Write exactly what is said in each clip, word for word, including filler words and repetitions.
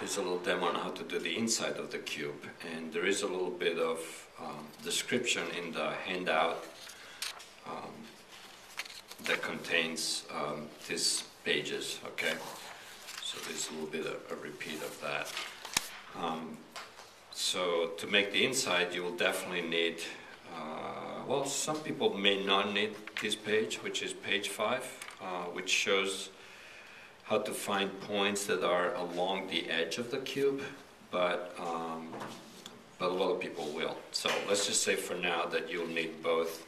Here's a little demo on how to do the inside of the cube, and there is a little bit of um, description in the handout um, that contains um, these pages, okay? So there's a little bit of a repeat of that. Um, so to make the inside, you will definitely need, uh, well, some people may not need this page, which is page five, uh, which shows how to find points that are along the edge of the cube, but, um, but a lot of people will. So let's just say for now that you'll need both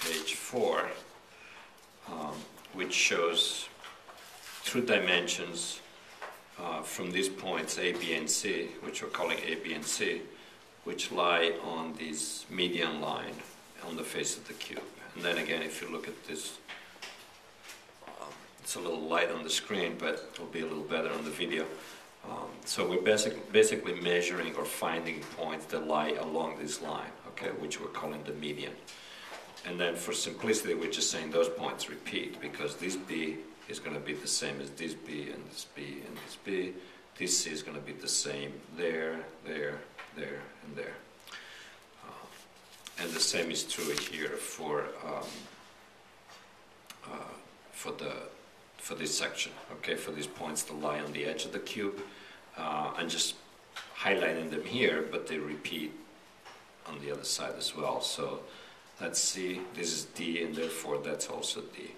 page four, um, which shows two dimensions uh, from these points A, B, and C, which we're calling A, B, and C, which lie on this median line on the face of the cube. And then again, if you look at this, it's a little light on the screen, but it'll be a little better on the video. Um, so we're basic, basically measuring or finding points that lie along this line, okay, which we're calling the median. And then for simplicity, we're just saying those points repeat, because this B is going to be the same as this B, and this B, and this B. This C is going to be the same there, there, there, and there. Uh, and the same is true here for, um, uh, for the for this section, okay, for these points that lie on the edge of the cube. Uh, I'm just highlighting them here, but they repeat on the other side as well. So let's see, this is D, and therefore that's also D.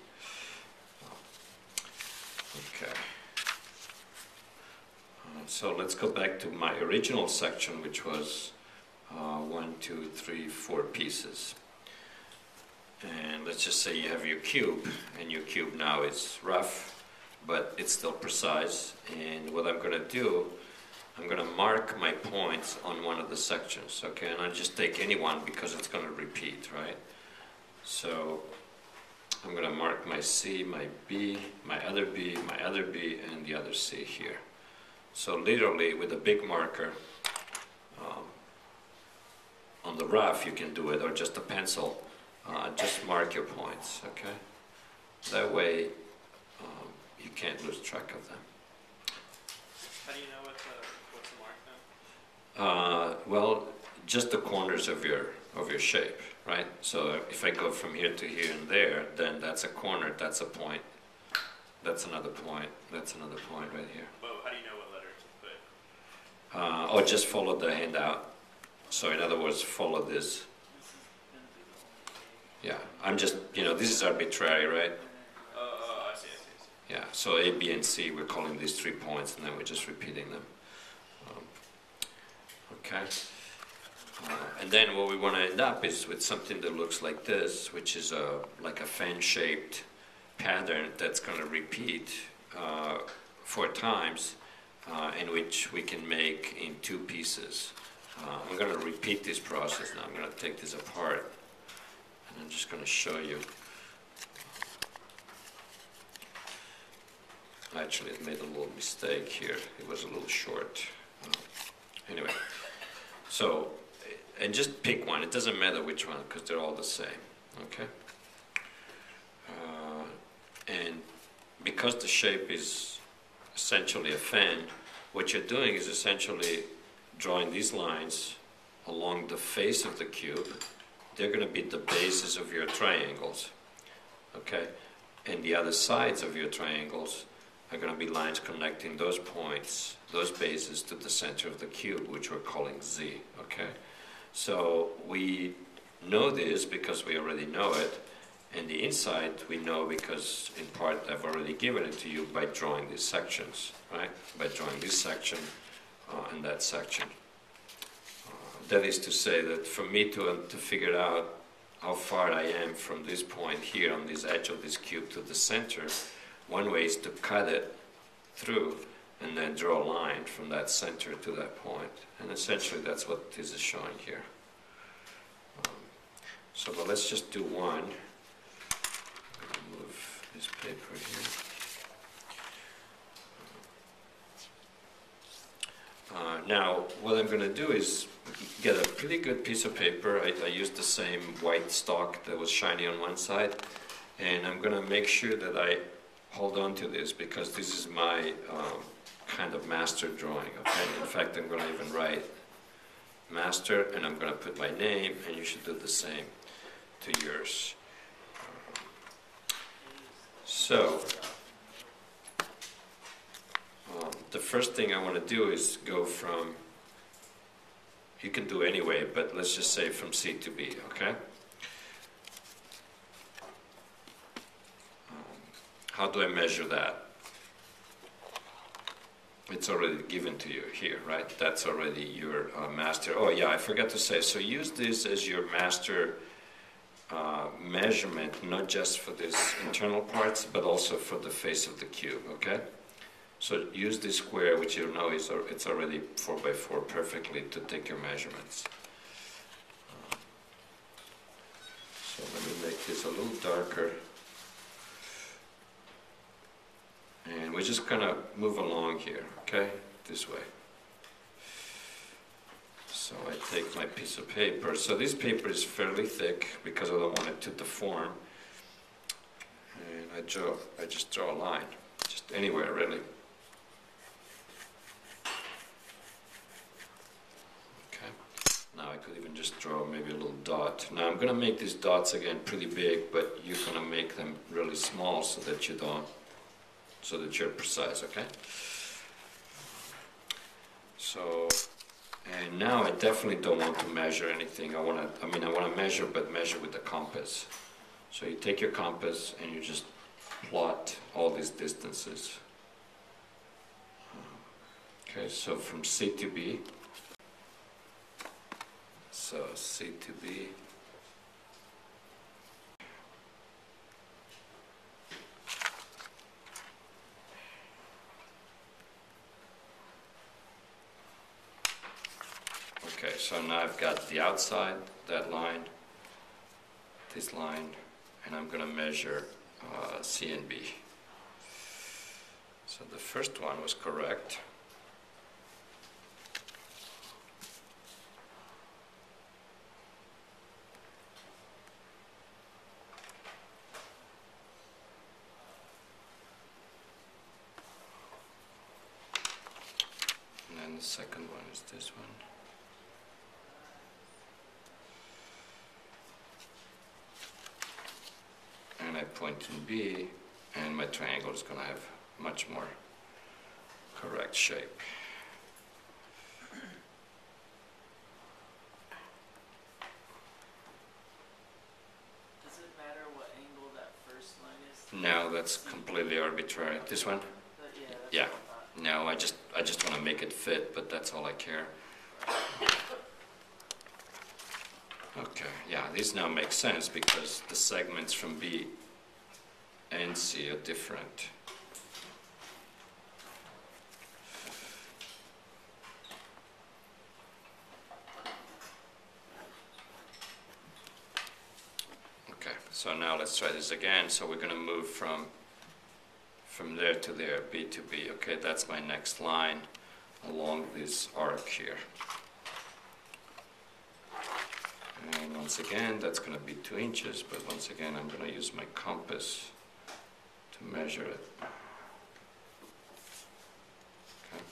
Okay. Uh, so let's go back to my original section, which was uh, one, two, three, four pieces. And let's just say you have your cube, and your cube now is rough, but it's still precise. And what I'm going to do, I'm going to mark my points on one of the sections, okay? And I'll just take any one because it's going to repeat, right? So I'm going to mark my C, my B, my other B, my other B, and the other C here. So literally with a big marker, um, on the rough you can do it, or just a pencil. Uh, just mark your points, okay? That way um, you can't lose track of them. How do you know what to, what to mark them? Uh, well, just the corners of your of your shape, right? So if I go from here to here and there, then that's a corner, that's a point, that's another point, that's another point right here. Well, how do you know what letter to put? Uh, or just follow the handout. So in other words, follow this. Yeah, I'm just, you know, this is arbitrary, right? Oh, uh, I see, I see, I see. Yeah, so A, B, and C, we're calling these three points, and then we're just repeating them. Um, okay. Uh, and then what we want to end up is with something that looks like this, which is a like a fan-shaped pattern that's going to repeat uh, four times, uh, in which we can make in two pieces. Uh, I'm going to repeat this process now. I'm going to take this apart. I'm just going to show you. Actually, I made a little mistake here. It was a little short. Uh, anyway, so, and just pick one. It doesn't matter which one, because they're all the same, okay? Uh, and because the shape is essentially a fan, what you're doing is essentially drawing these lines along the face of the cube. They're going to be the bases of your triangles, okay? And the other sides of your triangles are going to be lines connecting those points, those bases, to the center of the cube, which we're calling Z, okay? So we know this because we already know it, and the inside we know because, in part, I've already given it to you by drawing these sections, right? By drawing this section uh, and that section. That is to say that for me to, um, to figure out how far I am from this point here on this edge of this cube to the center, one way is to cut it through and then draw a line from that center to that point. And essentially that's what this is showing here. Um, so but let's just do one. I'm going to move this paper here. Uh, now, what I'm going to do is get a pretty good piece of paper. I, I used the same white stock that was shiny on one side, and I'm going to make sure that I hold on to this because this is my um, kind of master drawing, okay? In fact, I'm going to even write master, and I'm going to put my name, and you should do the same to yours. So, um, the first thing I want to do is go from, you can do anyway, but let's just say from C to B, okay? How do I measure that? It's already given to you here, right? That's already your uh, master. Oh yeah, I forgot to say, so use this as your master uh, measurement, not just for these internal parts, but also for the face of the cube, okay? So use this square, which you know is it's already four by four perfectly, to take your measurements. So let me make this a little darker. And we're just gonna move along here, okay? This way. So I take my piece of paper. So this paper is fairly thick because I don't want it to deform. And I draw, I just draw a line, just anywhere really. Okay. Now I could even just draw maybe a little dot. Now I'm gonna make these dots again pretty big, but you're gonna make them really small so that you don't. So that you're precise, okay? So, and now I definitely don't want to measure anything. I want to, I mean, I want to measure, but measure with the compass. So you take your compass and you just plot all these distances. Okay, so from C to B. So C to B. Okay, so now I've got the outside, that line, this line, and I'm going to measure uh, C and B. So the first one was correct. And then the second one is this one. Point in B, and my triangle is going to have much more correct shape. Does it matter what angle that first line is? No, that's completely arbitrary. This one? Yeah. yeah. No, I just I just want to make it fit, but that's all I care. Okay. Yeah, these now make sense because the segments from B and C are different. Okay, so now let's try this again. So we're going to move from from there to there, B to B. Okay, that's my next line along this arc here. And once again, that's going to be two inches, but once again, I'm going to use my compass to measure it. Okay.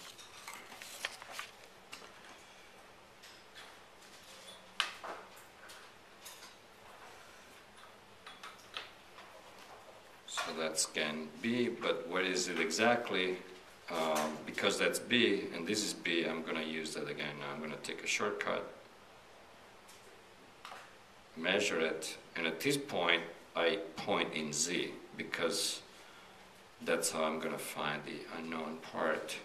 So that's again B, but what is it exactly? Um, because that's B, and this is B, I'm going to use that again. Now I'm going to take a shortcut. Measure it, and at this point I point in Z because that's how I'm going to find the unknown part.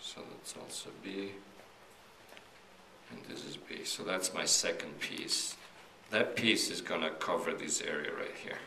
So that's also B, and this is B. So that's my second piece. That piece is going to cover this area right here.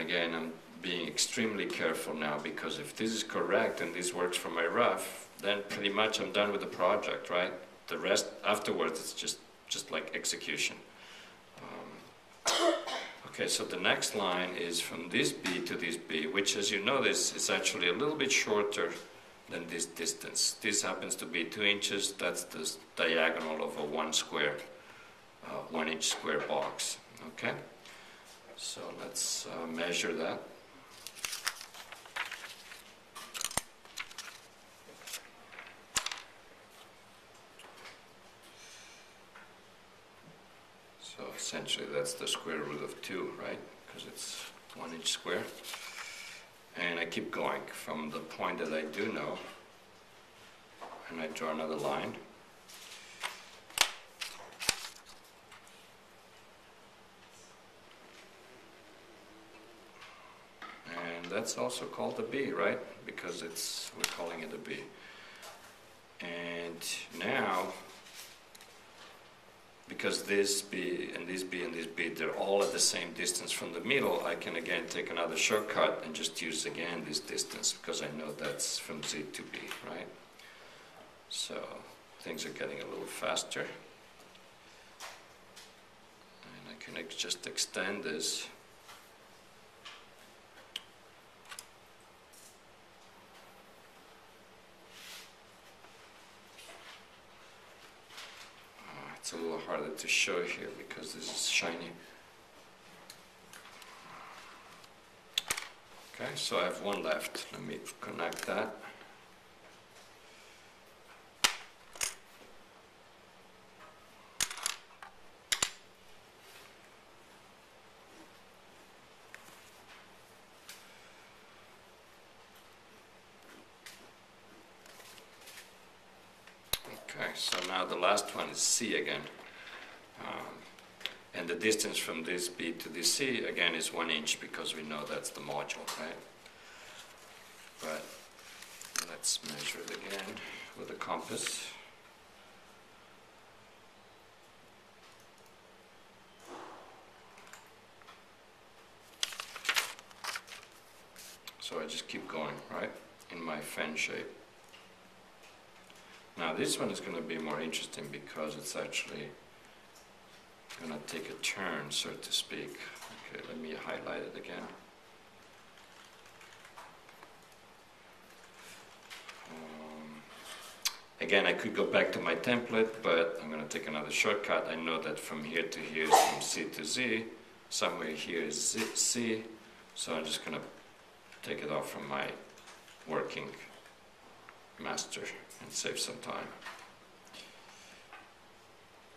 Again, I'm being extremely careful now because if this is correct and this works for my rough, then pretty much I'm done with the project, right? The rest afterwards, it's just, just like execution. Um, Okay, so the next line is from this B to this B, which, as you notice, is actually a little bit shorter than this distance. This happens to be two inches. That's the diagonal of a one square, uh, one inch square box. Okay, so let's uh, measure that. So essentially that's the square root of two, right? Because it's one inch square. And I keep going from the point that I do know, and I draw another line. And that's also called the B, right? Because it's, we're calling it a B. And now, because this B and this B and this B, they're all at the same distance from the middle, I can again take another shortcut and just use again this distance, because I know that's from Z to B, right? So things are getting a little faster. And I can ex just extend this. It's a little harder to show here because this is shiny. Okay, so I have one left. Let me connect that. So now the last one is C again, um, and the distance from this B to this C again is one inch because we know that's the module, right? But let's measure it again with a compass. So I just keep going, right, in my fan shape. Now this one is going to be more interesting because it's actually going to take a turn, so to speak. Okay, let me highlight it again. Um, again, I could go back to my template, but I'm going to take another shortcut. I know that from here to here is from C to Z. Somewhere here is Z, C, so I'm just going to take it off from my working master and save some time.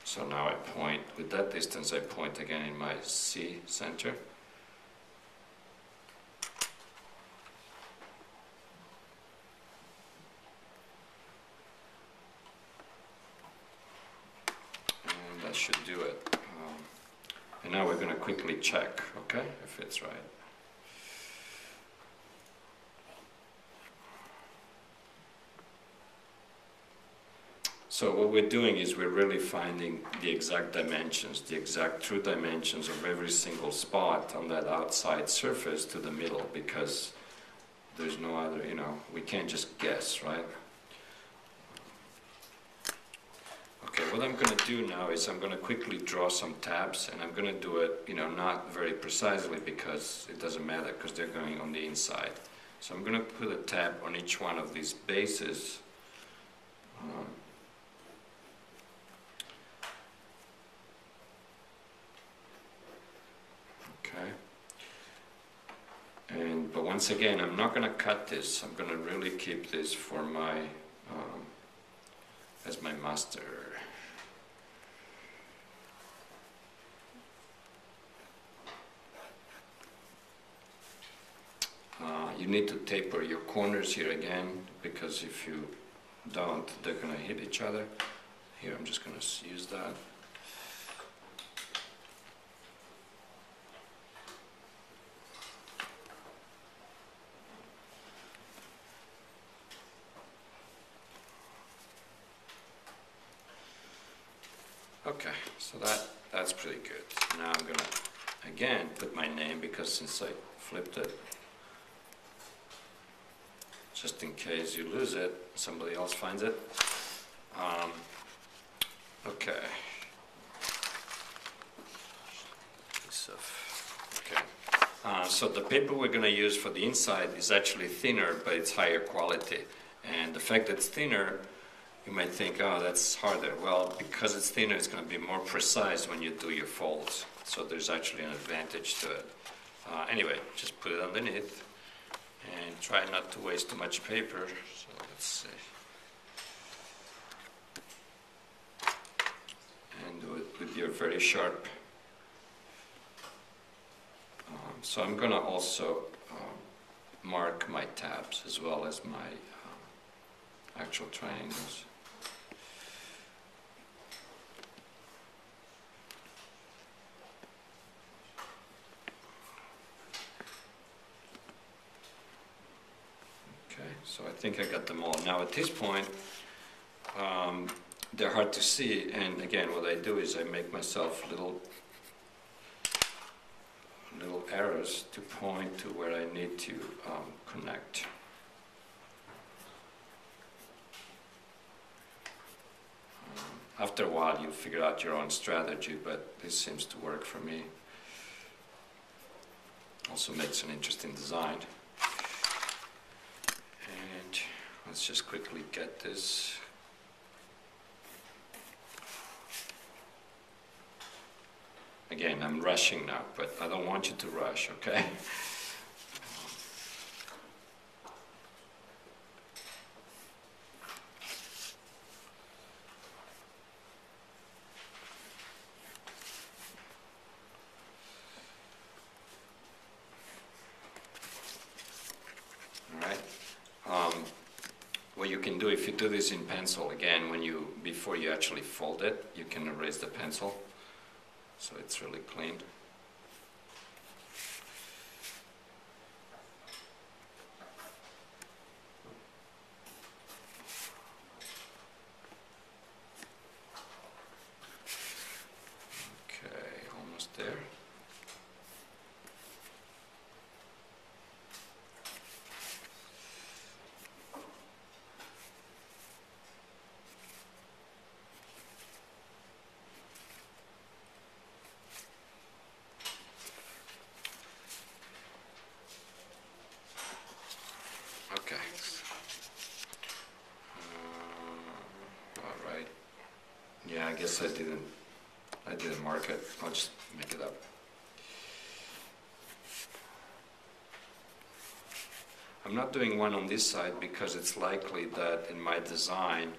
So now I point, with that distance I point again in my C center. And that should do it. Um, and now we're going to quickly check, okay, if it's right. So what we're doing is we're really finding the exact dimensions, the exact true dimensions of every single spot on that outside surface to the middle, because there's no other, you know, we can't just guess, right? Okay, what I'm going to do now is I'm going to quickly draw some tabs, and I'm going to do it, you know, not very precisely because it doesn't matter because they're going on the inside. So I'm going to put a tab on each one of these bases. Um, And, but once again, I'm not going to cut this. I'm going to really keep this for my, um, as my master. Uh, you need to taper your corners here again, because if you don't, they're going to hit each other. Here, I'm just going to use that. Okay, so that, that's pretty good. Now I'm going to, again, put my name, because since I flipped it, just in case you lose it, somebody else finds it. Um, okay. Piece of Okay. Uh, so the paper we're going to use for the inside is actually thinner, but it's higher quality. And the fact that it's thinner, you might think, oh, that's harder. Well, because it's thinner, it's going to be more precise when you do your folds. So there's actually an advantage to it. Uh, anyway, just put it underneath and try not to waste too much paper. So let's see. And do it with your very sharp. Um, so I'm going to also uh, mark my tabs as well as my uh, actual triangles. So I think I got them all. Now at this point, um, they're hard to see, and again, what I do is I make myself little little arrows to point to where I need to um, connect. Um, after a while, you figure out your own strategy, but this seems to work for me. Also makes an interesting design. Let's just quickly get this. Again, I'm rushing now, but I don't want you to rush, okay? Do this in pencil again. When you before you actually fold it, you can erase the pencil, so it's really clean. Okay, almost there. I guess I didn't, I didn't mark it. I'll just make it up. I'm not doing one on this side because it's likely that in my design,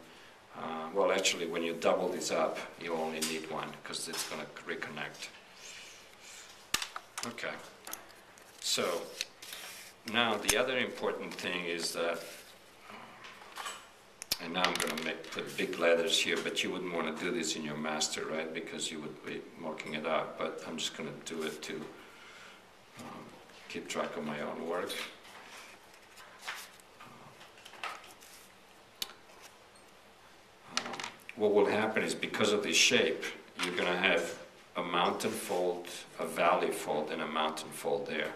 uh, well, actually, when you double this up, you only need one because it's going to reconnect. Okay. So now the other important thing is that. And now I'm going to make, put big letters here, but you wouldn't want to do this in your master, right? Because you would be marking it out. But I'm just going to do it to um, keep track of my own work. Um, what will happen is because of this shape, you're going to have a mountain fold, a valley fold, and a mountain fold there.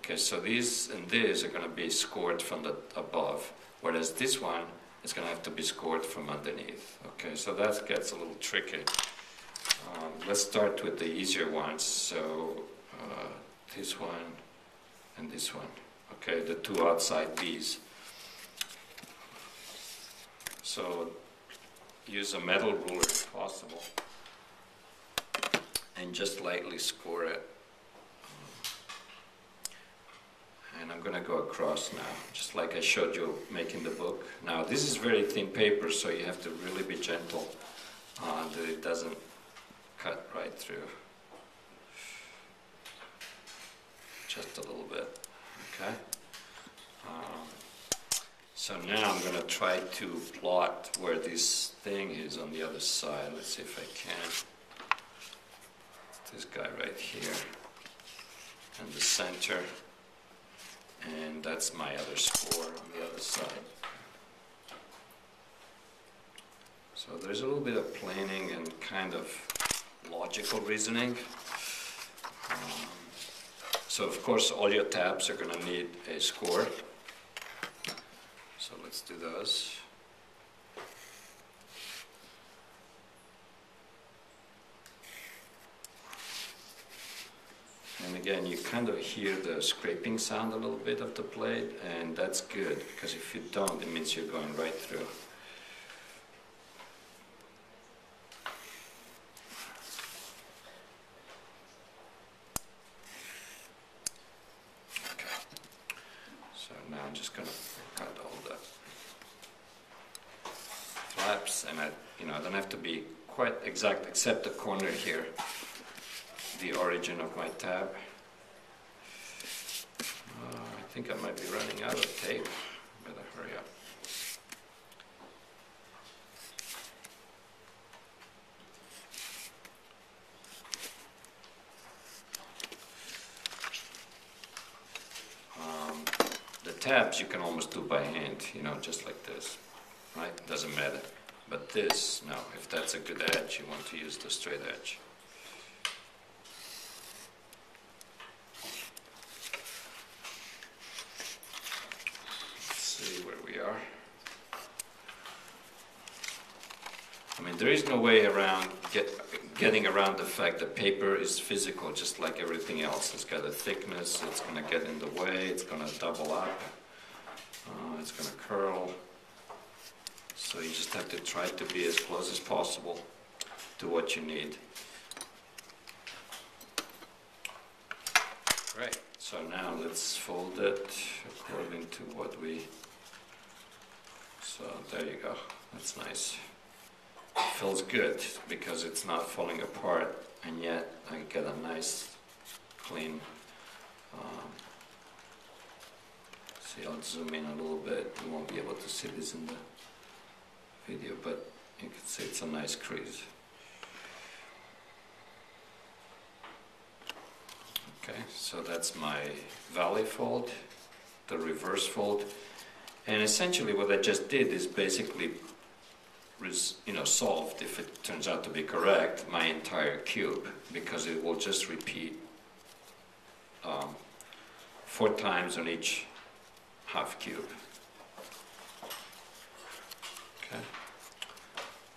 Okay, so these and these are going to be scored from the above, whereas this one, it's going to have to be scored from underneath. Okay, so that gets a little tricky. Um, let's start with the easier ones. So uh, this one and this one. Okay, the two outside B's. So use a metal ruler if possible and just lightly score it. And I'm going to go across now, just like I showed you making the book. Now, this is very thin paper, so you have to really be gentle uh, that it doesn't cut right through. Just a little bit, okay? Um, so now I'm going to try to plot where this thing is on the other side. Let's see if I can. It's this guy right here, and the center. And that's my other score on the other side. So there's a little bit of planning and kind of logical reasoning. Um, so of course all your tabs are going to need a score. So let's do those. again, you kind of hear the scraping sound a little bit of the blade, and that's good, because if you don't, it means you're going right through. Exact, except the corner here, the origin of my tab. Uh, I think I might be running out of tape. Better hurry up. Um, the tabs you can almost do by hand, you know, just like this, right? Doesn't matter. But this, no, if that's a good edge, you want to use the straight edge. Let's see where we are. I mean, there is no way around get, getting around the fact that paper is physical, just like everything else. It's got a thickness, it's going to get in the way, it's going to double up, uh, it's going to curl. So you just have to try to be as close as possible to what you need. Great. So now let's fold it according to what we... So there you go. That's nice. It feels good because it's not falling apart, and yet I get a nice, clean... Um, see, I'll zoom in a little bit. You won't be able to see this in the... video, but you can see it's a nice crease. Okay, so that's my valley fold, the reverse fold, and essentially what I just did is basically, you know, solved, if it turns out to be correct, my entire cube, because it will just repeat um, four times on each half cube. Okay.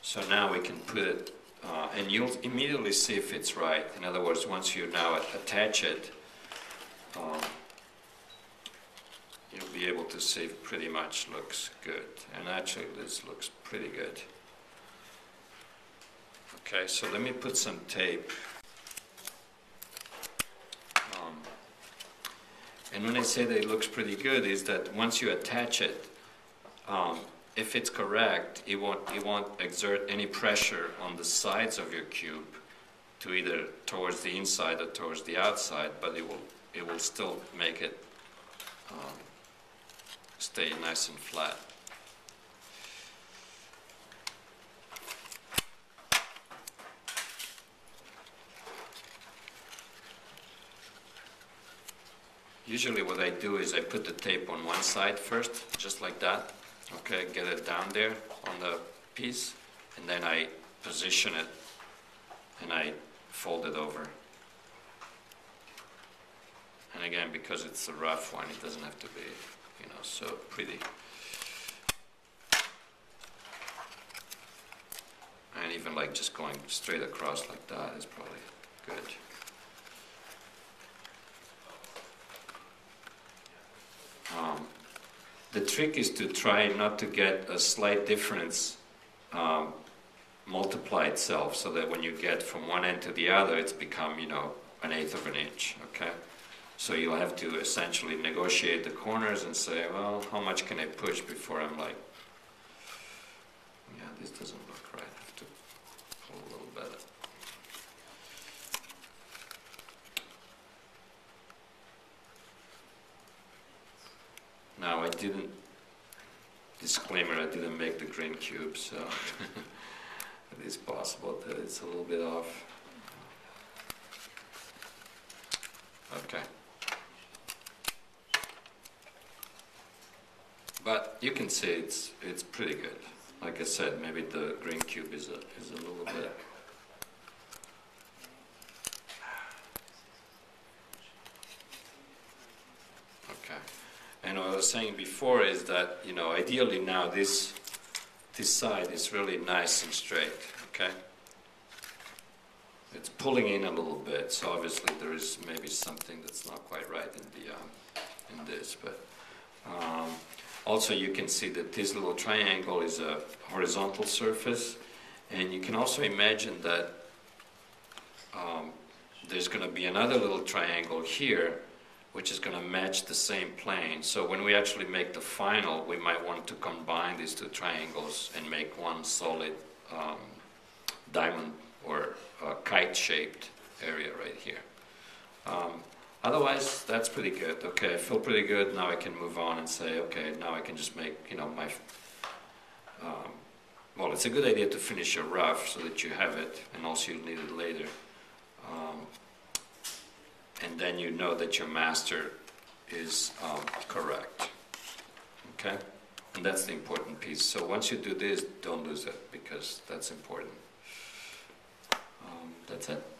So now we can put it, uh, and you'll immediately see if it's right. In other words, once you now attach it, um, you'll be able to see if pretty much looks good. And actually this looks pretty good. Okay, so let me put some tape. Um, and when I say that it looks pretty good, is that once you attach it, um, if it's correct, it won't, it won't exert any pressure on the sides of your cube, to either towards the inside or towards the outside, but it will, it will still make it um, stay nice and flat. Usually what I do is I put the tape on one side first, just like that. Okay, get it down there on the piece, and then I position it and I fold it over. And again, because it's a rough one, it doesn't have to be, you know, so pretty. And even like just going straight across like that is probably good. Um, The trick is to try not to get a slight difference um, multiply itself, so that when you get from one end to the other, it's become, you know, an eighth of an inch, okay? So you'll have to essentially negotiate the corners and say, well, how much can I push before I'm like, yeah, this doesn't look right, I have to pull a little better. Now, I didn't, disclaimer, I didn't make the green cube, so it is possible that it's a little bit off. Okay. But you can see it's, it's pretty good. Like I said, maybe the green cube is a, is a little bit... And what I was saying before is that, you know, ideally now this this side is really nice and straight, okay? It's pulling in a little bit, so obviously there is maybe something that's not quite right in the um, in this. But um, also you can see that this little triangle is a horizontal surface, and you can also imagine that um, there's going to be another little triangle here, which is going to match the same plane. So when we actually make the final, we might want to combine these two triangles and make one solid um, diamond or uh, kite-shaped area right here. Um, otherwise, that's pretty good. Okay, I feel pretty good. Now I can move on and say, okay, now I can just make, you know, my... Um, well, it's a good idea to finish your rough so that you have it, and also you'll need it later. Um, and then you know that your master is um, correct, okay? And that's the important piece. So once you do this, don't lose it, because that's important. Um, that's it.